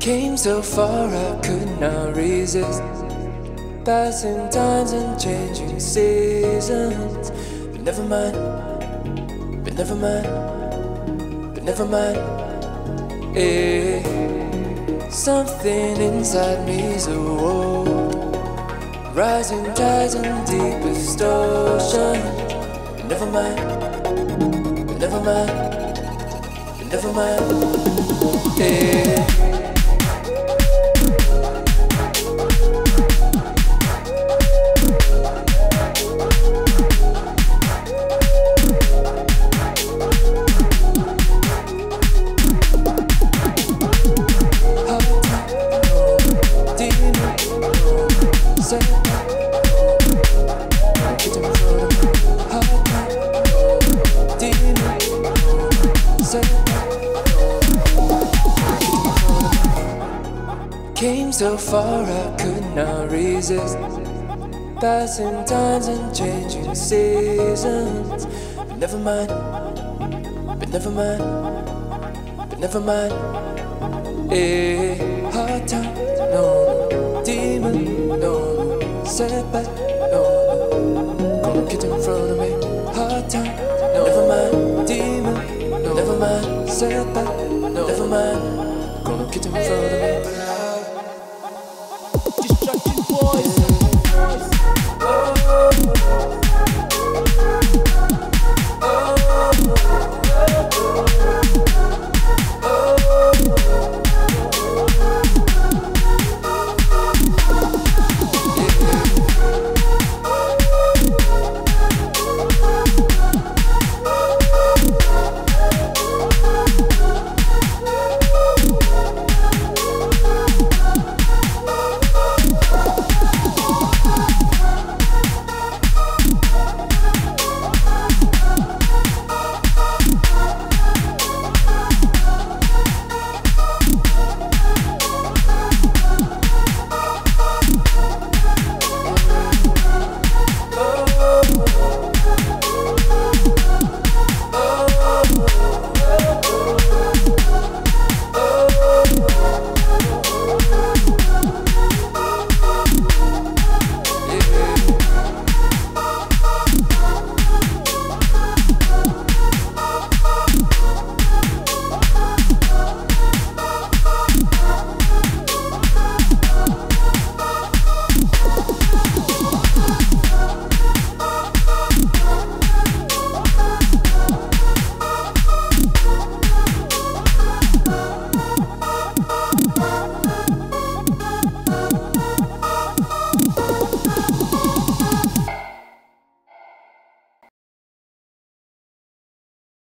Came so far I could not resist, passing times and changing seasons. But never mind, but never mind, but never mind, eh. Something inside me's a wall, rising tides and deepest ocean. But never mind, but never mind, but never mind, eh. Came so far I could not resist, passing times and changing seasons. But never mind, but never mind, but never mind, eh. Hard time, no, demon, no, setback, no, come and get in front of me. Hard time, no, never mind, demon, no, never mind, setback, no, never mind, come and get in front of me.